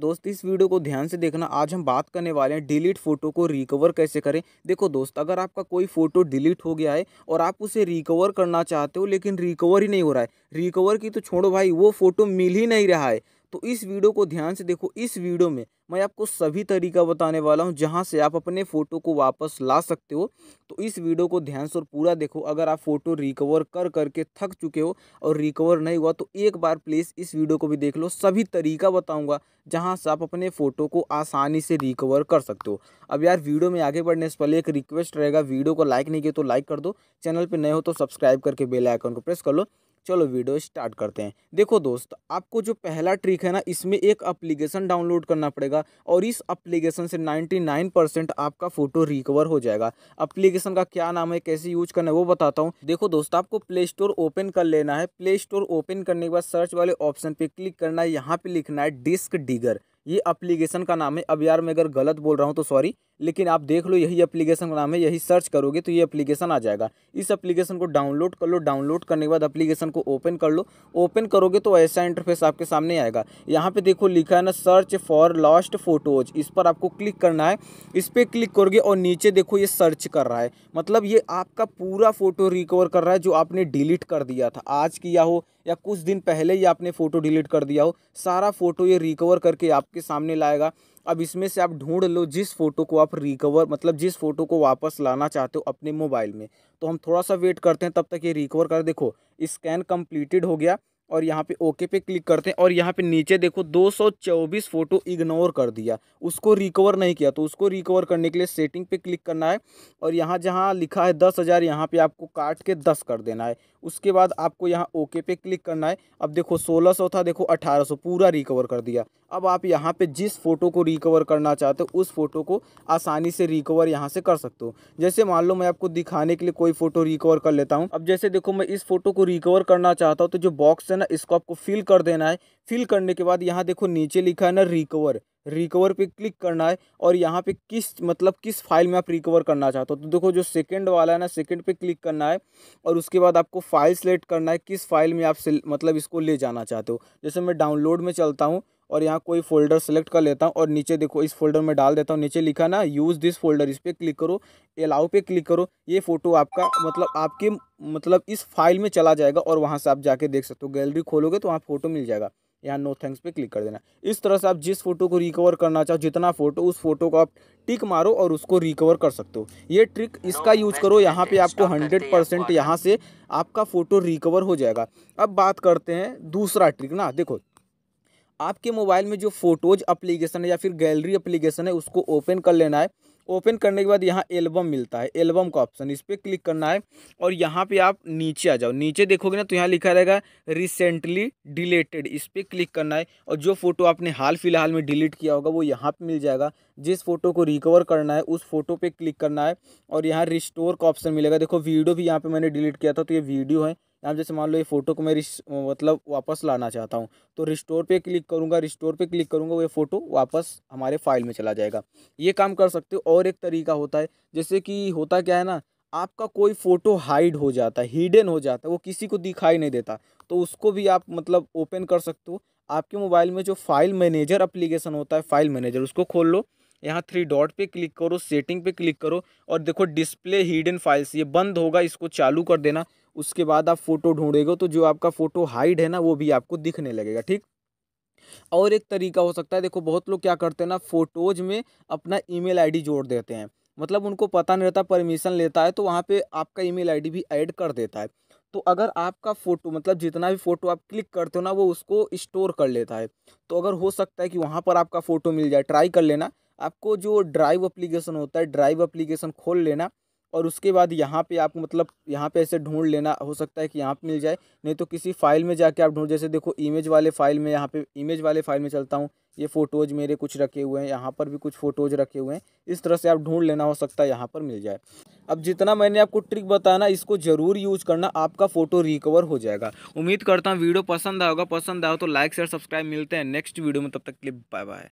दोस्त इस वीडियो को ध्यान से देखना। आज हम बात करने वाले हैं डिलीट फ़ोटो को रिकवर कैसे करें। देखो दोस्त, अगर आपका कोई फ़ोटो डिलीट हो गया है और आप उसे रिकवर करना चाहते हो लेकिन रिकवर ही नहीं हो रहा है, रिकवर की तो छोड़ो भाई, वो फ़ोटो मिल ही नहीं रहा है, तो इस वीडियो को ध्यान से देखो। इस वीडियो में मैं आपको सभी तरीका बताने वाला हूं जहां से आप अपने फ़ोटो को वापस ला सकते हो। तो इस वीडियो को ध्यान से और पूरा देखो। अगर आप फ़ोटो रिकवर कर करके थक चुके हो और रिकवर नहीं हुआ तो एक बार प्लीज़ इस वीडियो को भी देख लो। सभी तरीका बताऊंगा जहां से आप अपने फ़ोटो को आसानी से रिकवर कर सकते हो। अब यार वीडियो में आगे बढ़ने से पहले एक रिक्वेस्ट रहेगा, वीडियो को लाइक नहीं किया तो लाइक कर दो, चैनल पर नए हो तो सब्सक्राइब करके बेल आइकन को प्रेस कर लो। चलो वीडियो स्टार्ट करते हैं। देखो दोस्त, आपको जो पहला ट्रिक है ना, इसमें एक एप्लीकेशन डाउनलोड करना पड़ेगा और इस एप्लीकेशन से 99% आपका फ़ोटो रिकवर हो जाएगा। एप्लीकेशन का क्या नाम है, कैसे यूज करना है वो बताता हूँ। देखो दोस्त, आपको प्ले स्टोर ओपन कर लेना है। प्ले स्टोर ओपन करने के बाद सर्च वाले ऑप्शन पर क्लिक करना है। यहाँ पर लिखना है डिस्क डिगर, ये एप्लीकेशन का नाम है। अब यार मैं अगर गलत बोल रहा हूँ तो सॉरी, लेकिन आप देख लो यही एप्लीकेशन का नाम है, यही सर्च करोगे तो ये एप्लीकेशन आ जाएगा। इस एप्लीकेशन को डाउनलोड कर लो। डाउनलोड करने के बाद एप्लीकेशन को ओपन कर लो। ओपन करोगे तो ऐसा इंटरफेस आपके सामने आएगा। यहाँ पे देखो लिखा है ना, सर्च फॉर लॉस्ट फोटोज, इस पर आपको क्लिक करना है। इस पर क्लिक करोगे और नीचे देखो ये सर्च कर रहा है, मतलब ये आपका पूरा फ़ोटो रिकवर कर रहा है जो आपने डिलीट कर दिया था। आज किया हो या कुछ दिन पहले ही आपने फ़ोटो डिलीट कर दिया हो, सारा फ़ोटो ये रिकवर करके आपके सामने लाएगा। अब इसमें से आप ढूंढ लो जिस फ़ोटो को आप रिकवर, मतलब जिस फ़ोटो को वापस लाना चाहते हो अपने मोबाइल में। तो हम थोड़ा सा वेट करते हैं तब तक ये रिकवर कर। देखो स्कैन कंप्लीटेड हो गया और यहाँ पे ओके पे क्लिक करते हैं और यहाँ पे नीचे देखो 224 फ़ोटो इग्नोर कर दिया, उसको रिकवर नहीं किया। तो उसको रिकवर करने के लिए सेटिंग पे क्लिक करना है और यहाँ जहाँ लिखा है 10,000, यहाँ पे आपको काट के 10 कर देना है। उसके बाद आपको यहाँ ओके पे क्लिक करना है। अब देखो 1600 था, देखो 1800, पूरा रिकवर कर दिया। अब आप यहाँ पे जिस फ़ोटो को रिकवर करना चाहते हो उस फ़ोटो को आसानी से रिकवर यहाँ से कर सकते हो। जैसे मान लो मैं आपको दिखाने के लिए कोई फ़ोटो रिकवर कर लेता हूँ। अब जैसे देखो मैं इस फ़ोटो को रिकवर करना चाहता हूँ तो जो बॉक्स है ना, इसको आपको फिल कर देना है। फिल करने के बाद यहाँ देखो नीचे लिखा है ना रिकवर पे क्लिक करना है और यहाँ पे किस फाइल में आप रिकवर करना चाहते हो। तो देखो जो सेकंड वाला है ना, सेकंड पे क्लिक करना है और उसके बाद आपको फाइल सेलेक्ट करना है, किस फाइल में आप मतलब इसको ले जाना चाहते हो। जैसे मैं डाउनलोड में चलता हूँ और यहाँ कोई फ़ोल्डर सेलेक्ट कर लेता हूँ और नीचे देखो इस फोल्डर में डाल देता हूँ। नीचे लिखा ना यूज़ दिस फोल्डर, इस पर क्लिक करो, अलाउ पे क्लिक करो। ये फ़ोटो आपका आपके इस फाइल में चला जाएगा और वहाँ से आप जाके देख सकते हो। गैलरी खोलोगे तो वहाँ फ़ोटो मिल जाएगा। यहाँ नो थैंक्स पे क्लिक कर देना। इस तरह से आप जिस फ़ोटो को रिकवर करना चाहो, जितना फ़ोटो, उस फोटो को आप टिक मारो और उसको रिकवर कर सकते हो। ये ट्रिक इसका यूज करो, यहाँ पे आपको 100% यहाँ से आपका फ़ोटो रिकवर हो जाएगा। अब बात करते हैं दूसरा ट्रिक ना। देखो आपके मोबाइल में जो फ़ोटोज एप्लीकेशन है या फिर गैलरी एप्लीकेशन है उसको ओपन कर लेना है। ओपन करने के बाद यहाँ एल्बम मिलता है, एल्बम का ऑप्शन, इस पर क्लिक करना है और यहाँ पे आप नीचे आ जाओ। नीचे देखोगे ना तो यहाँ लिखा रहेगा रिसेंटली डिलीटेड, इस पर क्लिक करना है और जो फ़ोटो आपने हाल फिलहाल में डिलीट किया होगा वो यहाँ पे मिल जाएगा। जिस फ़ोटो को रिकवर करना है उस फ़ोटो पे क्लिक करना है और यहाँ रिस्टोर का ऑप्शन मिलेगा। देखो वीडियो भी यहाँ पर मैंने डिलीट किया था तो ये वीडियो है। यहाँ जैसे मान लो ये फ़ोटो को मैं वापस लाना चाहता हूँ तो रिस्टोर पे क्लिक करूँगा। रिस्टोर पे क्लिक करूँगा, वो फ़ोटो वापस हमारे फाइल में चला जाएगा। ये काम कर सकते हो। और एक तरीका होता है, जैसे कि होता क्या है ना, आपका कोई फ़ोटो हाइड हो जाता है, हिडन हो जाता है, वो किसी को दिखाई नहीं देता, तो उसको भी आप ओपन कर सकते हो। आपके मोबाइल में जो फाइल मैनेजर एप्लीकेशन होता है, फाइल मैनेजर, उसको खोल लो। यहाँ 3 डॉट पे क्लिक करो, सेटिंग पे क्लिक करो और देखो डिस्प्ले हिडन फाइल्स, ये बंद होगा, इसको चालू कर देना। उसके बाद आप फ़ोटो ढूंढेगे तो जो आपका फ़ोटो हाइड है ना वो भी आपको दिखने लगेगा, ठीक। और एक तरीका हो सकता है, देखो बहुत लोग क्या करते हैं ना, फ़ोटोज़ में अपना ईमेल आईडी जोड़ देते हैं, मतलब उनको पता नहीं रहता, परमिशन लेता है तो वहाँ पे आपका ईमेल आईडी भी ऐड कर देता है। तो अगर आपका फ़ोटो, मतलब जितना भी फ़ोटो आप क्लिक करते हो ना वो उसको स्टोर कर लेता है। तो अगर हो सकता है कि वहाँ पर आपका फ़ोटो मिल जाए, ट्राई कर लेना। आपको जो ड्राइव एप्लीकेशन होता है, ड्राइव एप्लीकेशन खोल लेना और उसके बाद यहाँ पे आप यहाँ पे ऐसे ढूंढ लेना, हो सकता है कि यहाँ पे मिल जाए, नहीं तो किसी फाइल में जाके आप ढूंढ। जैसे देखो इमेज वाले फाइल में, यहाँ पे इमेज वाले फाइल में चलता हूँ, ये फ़ोटोज़ मेरे कुछ रखे हुए हैं, यहाँ पर भी कुछ फ़ोटोज़ रखे हुए हैं। इस तरह से आप ढूंढ लेना, हो सकता है यहाँ पर मिल जाए। अब जितना मैंने आपको ट्रिक बताया ना, इसको ज़रूर यूज करना, आपका फ़ोटो रिकवर हो जाएगा। उम्मीद करता हूँ वीडियो पसंद आएगा, पसंद आए तो लाइक शेयर सब्सक्राइब। मिलते हैं नेक्स्ट वीडियो में, तब तक के लिए बाय बाय।